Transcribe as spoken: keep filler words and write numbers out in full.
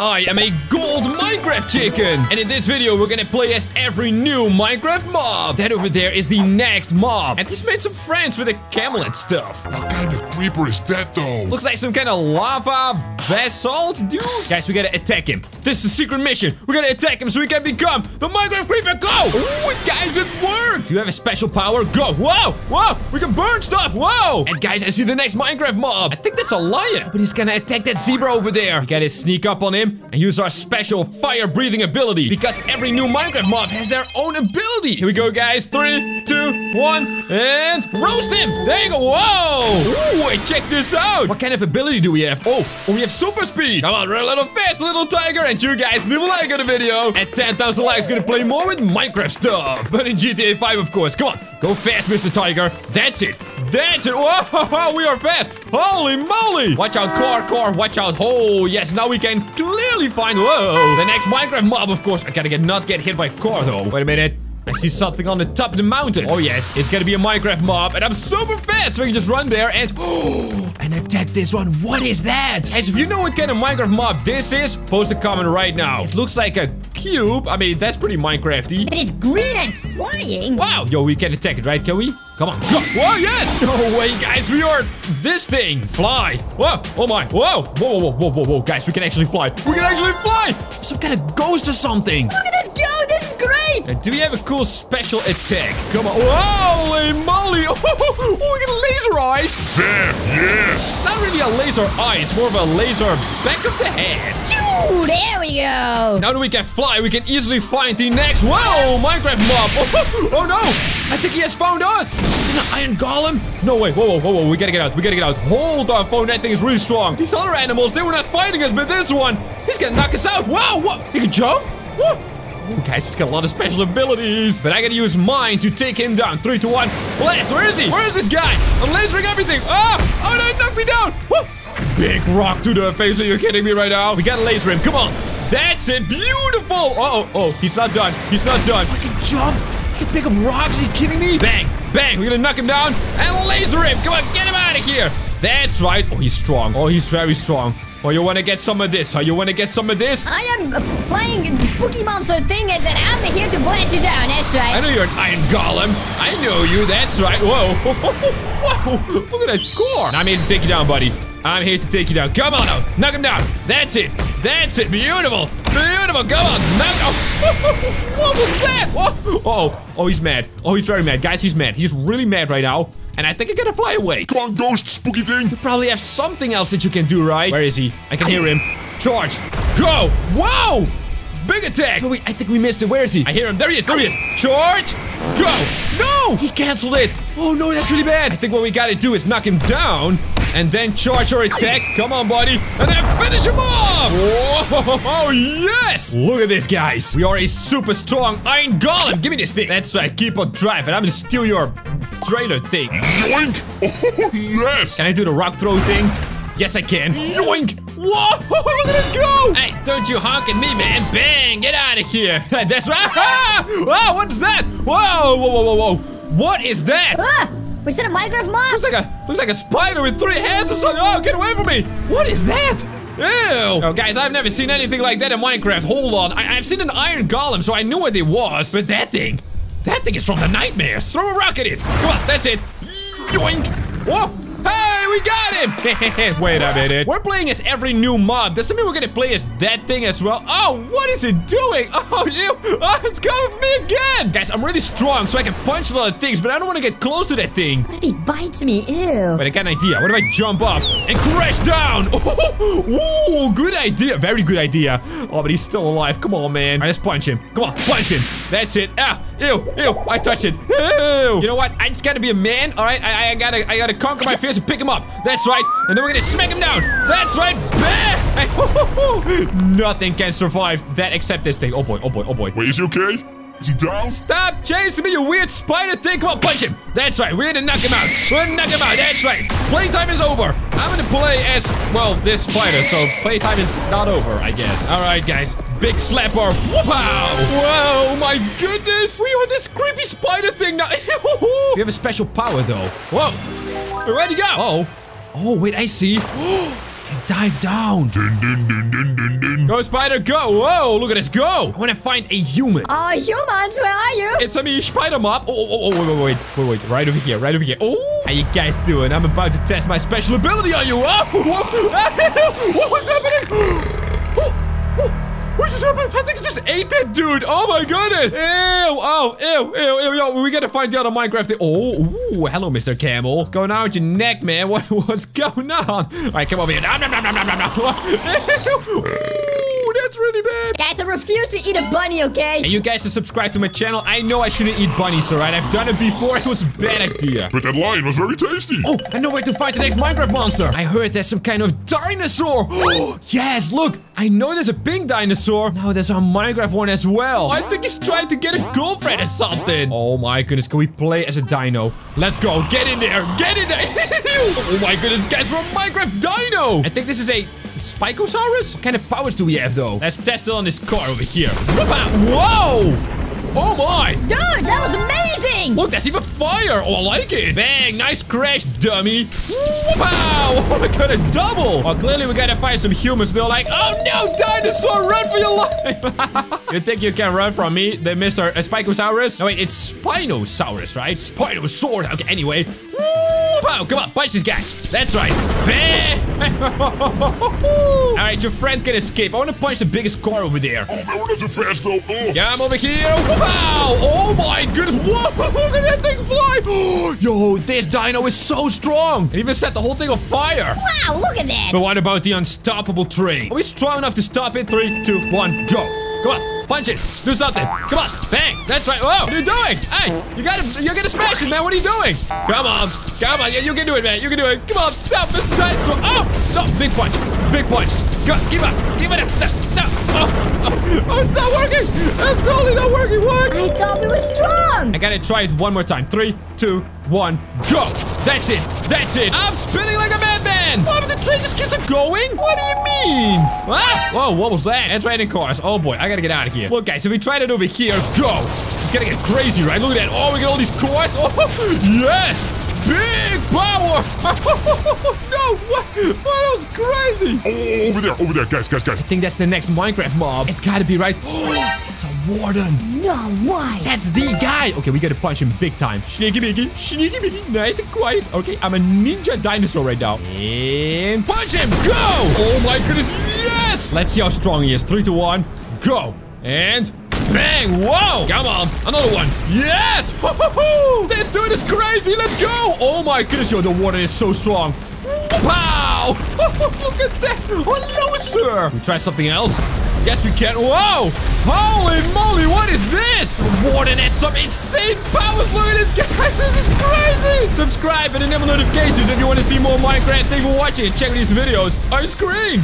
I am a gold Minecraft chicken, and in this video we're gonna play as every new Minecraft mob. That over there is the next mob, and he's made some friends with a camel and stuff. What kind of creeper is that though? Looks like some kind of lava basalt dude. Guys, we gotta attack him. This is a secret mission. We're gonna attack him so he can become the Minecraft creeper. Go! Ooh, guys, it worked. Do you have a special power? Go! Whoa! Whoa! We can burn stuff! Whoa! And guys, I see the next Minecraft mob. I think that's a lion, but he's gonna attack that zebra over there. We gotta sneak up on him and use our special fire-breathing ability, because every new Minecraft mob has their own ability. Here we go, guys. Three, two, one, and roast him. There you go. Whoa! Ooh, check this out. What kind of ability do we have? Oh, we have super speed. Come on, run a little fast, little tiger. And you guys leave a like on the video. At ten thousand likes, gonna play more with Minecraft stuff. But in G T A five, of course. Come on, go fast, Mister Tiger. That's it. That's it. Whoa, we are fast. Holy moly. Watch out, car, car. Watch out. Oh, yes. Now we can clearly find... Whoa. The next Minecraft mob, of course. I gotta get, not get hit by a car, though. Wait a minute. I see something on the top of the mountain. Oh, yes. It's gonna be a Minecraft mob. And I'm super fast. So we can just run there and... Oh, and attack this one. What is that? Guys, if you know what kind of Minecraft mob this is, post a comment right now. It looks like a... cube. I mean, that's pretty Minecrafty. But it's green and flying. Wow. Yo, we can attack it, right? Can we? Come on. Go. Whoa, yes. No way, guys. We are this thing. Fly. Whoa. Oh, my. Whoa. Whoa, whoa, whoa, whoa, whoa. Guys, we can actually fly. We can actually fly. Some kind of ghost or something. Look at this. Go. This is great. And do we have a cool special attack? Come on. Holy moly. Oh, we got laser eyes. Sam, yes. It's not really a laser eye. It's more of a laser back of the head. Ooh, there we go. Now that we can fly, we can easily find the next... Whoa, Minecraft mob. Oh, oh no. I think he has found us. Is it an iron golem? No way. Whoa, whoa, whoa, whoa. We gotta get out. We gotta get out. Hold on, phone. That thing is really strong. These other animals, they were not fighting us, but this one, he's gonna knock us out. Wow, what? He can jump? What? Oh, guys, he's got a lot of special abilities. But I gotta use mine to take him down. Three to one. Blast. Where is he? Where is this guy? I'm lasering everything. Oh, oh no, he knocked me down. Whoa. Big rock to the face. Are you kidding me right now? We gotta laser him. Come on. That's it. Beautiful. Uh-oh. Oh, he's not done. He's not done. I can jump. I can pick up rocks. Are you kidding me? Bang. Bang. We're gonna knock him down and laser him. Come on. Get him out of here. That's right. Oh, he's strong. Oh, he's very strong. Oh, you want to get some of this? Oh, you want to get some of this? I am a flying spooky monster thing, and then I'm here to blast you down. That's right. I know you're an iron golem. I know you. That's right. Whoa. Whoa. Look at that core. I'm here to take you down, buddy. I'm here to take you down. Come on now. Knock him down. That's it. That's it. Beautiful. Beautiful. Come on. Knock him. Oh. What was that? Oh. Oh. Oh, he's mad. Oh, he's very mad. Guys, he's mad. He's really mad right now. And I think I gotta fly away. Come on, ghost, spooky thing. You probably have something else that you can do, right? Where is he? I can hear him. Charge. Go. Whoa. Big attack. Oh, wait, I think we missed it. Where is he? I hear him. There he is. There he is. Charge. Go. No. He canceled it. Oh, no. That's really bad. I think what we gotta do is knock him down. And then charge your attack. Come on, buddy. And then finish him off. Oh, yes. Look at this, guys. We are a super strong iron golem. Give me this thing. That's right. Keep on driving. I'm gonna steal your trailer thing. Yoink. Oh, yes. Can I do the rock throw thing? Yes, I can. Yoink. Whoa, look at it go. Hey, don't you honk at me, man. Bang. Get out of here. That's right. Oh, what's that? Whoa, whoa, whoa, whoa, whoa. What is that? Ah. Was that a Minecraft mob? Looks like a, looks like a spider with three hands or something. Oh, get away from me. What is that? Ew. Oh, guys, I've never seen anything like that in Minecraft. Hold on. I, I've seen an iron golem, so I knew what it was. But that thing, that thing is from the nightmares. Throw a rock at it. Come on, that's it. Yoink. Whoa. Hey, we got him. Wait a minute. We're playing as every new mob. Does that mean we're going to play as that thing as well? Oh, what is it doing? Oh, you. Oh, it's coming for me again. Guys, I'm really strong, so I can punch a lot of things, but I don't want to get close to that thing. What if he bites me? Ew. But I got an idea. What if I jump up and crash down? Oh, good idea. Very good idea. Oh, but he's still alive. Come on, man. All right, let's punch him. Come on, punch him. That's it. Ah, ew, ew. I touched it. Ew. You know what? I just got to be a man. All right, I, I got to I gotta conquer my fear. And pick him up. That's right. And then we're gonna smack him down. That's right. Bam! Nothing can survive that except this thing. Oh boy. Oh boy. Oh boy. Wait, is he okay? Is he down? Stop chasing me, you weird spider thing. Come on, punch him. That's right. We're gonna knock him out. We're gonna knock him out. That's right. Playtime is over. I'm gonna play as, well, this spider. So playtime is not over, I guess. All right, guys. Big slapper. Wow. Whoa, my goodness. We are this creepy spider thing now. We have a special power, though. Whoa. Where'd he go? Uh oh. Oh, wait, I see. Dive down. Dun, dun, dun, dun, dun, dun. Go, spider, go. Whoa, look at this. Go. I want to find a human. Oh, uh, humans, where are you? It's a me, spider mob. Oh, oh, oh, wait, wait, wait, wait, wait. Right over here, right over here. Oh, how you guys doing? I'm about to test my special ability on you. Oh, what was happening? What just happened? I think I just ate that dude. Oh my goodness. Ew. Oh, ew, ew, ew. Yo, we gotta find out on Minecraft. Oh, ooh, hello, Mister Camel. What's going on with your neck, man? What, what's going on? All right, come over here. Nom, nom, nom, nom, nom, nom. Ew. Ooh, that's really bad. Guys, I refuse to eat a bunny, okay? And you guys should subscribe to my channel. I know I shouldn't eat bunnies, all right? I've done it before. It was a bad idea. But that lion was very tasty. Oh, I know where to find the next Minecraft monster. I heard there's some kind of dinosaur. Oh, yes, look. I know there's a pink dinosaur. Now there's a Minecraft one as well. I think he's trying to get a girlfriend or something. Oh my goodness, can we play as a dino? Let's go, get in there, get in there. Oh my goodness, guys, we're a Minecraft dino. I think this is a Spikosaurus? What kind of powers do we have though? Let's test it on this car over here. Whoa! Oh my! Dude, that was amazing! Look, there's even fire! Oh, I like it! Bang! Nice crash, dummy! Wow! Oh my god, a double! Oh, clearly we gotta find some humans. They're like, oh no, dinosaur, run for your life! You think you can run from me, the Mister Spikosaurus? No, wait, it's Spinosaurus, right? Spinosaurus! Okay, anyway. Wow, come on, punch this guy. That's right. All right, your friend can escape. I want to punch the biggest car over there. Oh, man, we're not so fast, though. Oh. Yeah, I'm over here. Wow. Oh, my goodness. Whoa, look at that thing fly. Yo, this dino is so strong. It even set the whole thing on fire. Wow, look at that. But what about the unstoppable train? Are we strong enough to stop it? Three, two, one, go. Come on. Punch it. Do something. Come on. Bang. That's right. Whoa. What are you doing? Hey, you gotta, you gotta smash it, man. What are you doing? Come on. Come on. Yeah, you can do it, man. You can do it. Come on. Stop. It's dinosaur. Oh. No. Big punch. Big punch. Go. Give up. Give it up. Stop. Stop. Oh. Oh. Oh, it's not working. It's totally not working. Work. I thought we were strong. I gotta try it one more time. Three, two, one, go. That's it. That's it. I'm spinning like a madman. Why, but the train just keeps on going? What do you mean? Ah. Whoa. What was that? It's raining cars. Oh boy. I gotta get out of here. Look, guys, if we tried it over here, go. It's gonna get crazy, right? Look at that. Oh, we got all these cores. Oh, yes. Big power. No, what? What? That was crazy. Oh, over there, over there, guys, guys, guys. I think that's the next Minecraft mob. It's gotta be, right? It's a warden. No, why? That's the guy. Okay, we gotta punch him big time. Sneaky, biggy, sneaky, biggy. Nice and quiet. Okay, I'm a ninja dinosaur right now. And punch him. Go. Oh, my goodness. Yes. Let's see how strong he is. Three to one. Go. And bang! Whoa! Come on, another one. Yes! This dude is crazy. Let's go! Oh my goodness, yo, the water is so strong. Wow! Look at that! Hello, sir. We try something else. Yes, we can. Whoa! Holy moly! What is this? The warden has some insane powers. Look at this, guys. This is crazy. Subscribe and enable notifications if you want to see more Minecraft. Thank you for watching. Check out these videos on your screen.